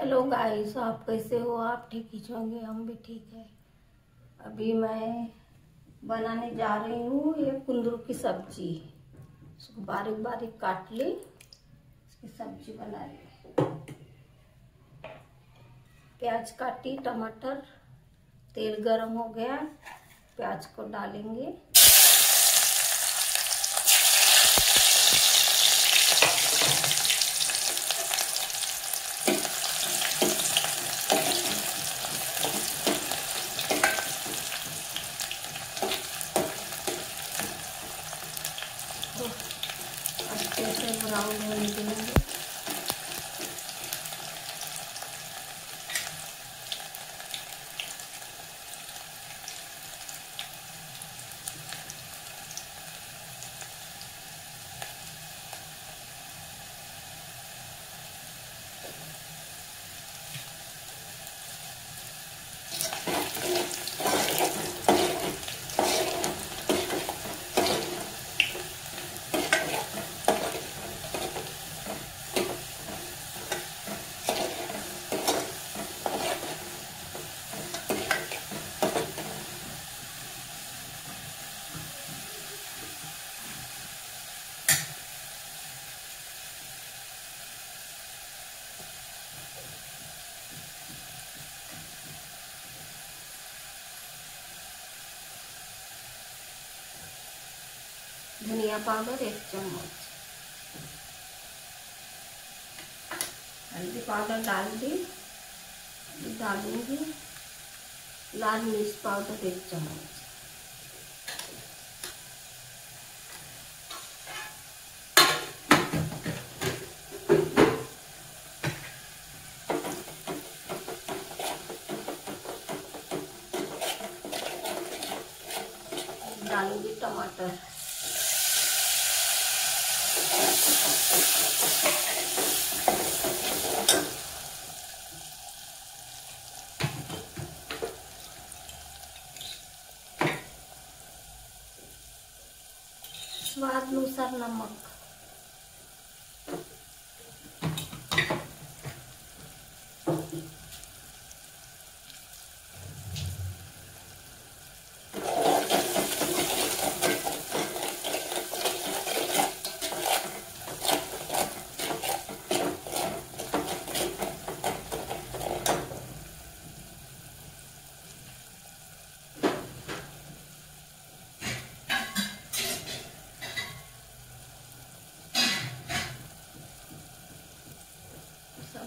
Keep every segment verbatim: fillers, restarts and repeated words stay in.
Hello guys, आप कैसे हो? आप ठीक ही होंगे, हम भी ठीक है। अभी मैं बनाने जा रही हूँ ये कुंदरू की सब्जी। इसको बारीक बारीक काट ली, इसकी सब्जी बना ली। प्याज काटी, टमाटर, तेल गरम हो गया, प्याज को डालेंगे। अच्छे से ब्राउन होने देंगे। धनिया पाउडर एक चम्मच, हल्दी पाउडर डाल दी, डालूंगी लाल मिर्च पाउडर एक चम्मच, डालूंगी टमाटर। स्वाद अनुसार नमक,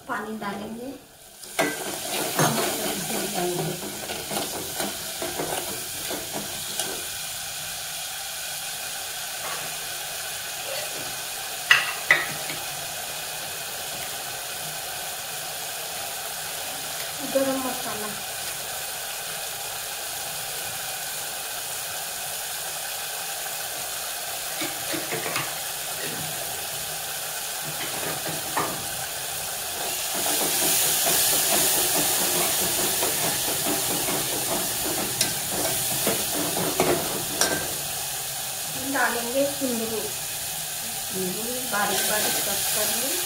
पानी डालेंगे, टमाटर भून जाएंगे। गरम मसाला, डालेंगे कुंदरू, कुंदरू बारीक बारीक कट कर लें।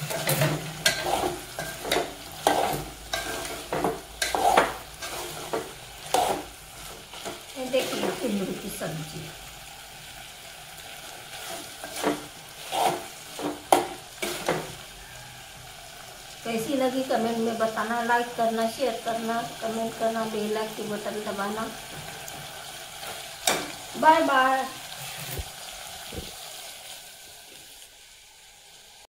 देखिए कुंदरू की सब्जी। कैसी लगी कमेंट में बताना, लाइक करना, शेयर करना, कमेंट करना, बेल आइकन बटन दबाना। Bye bye.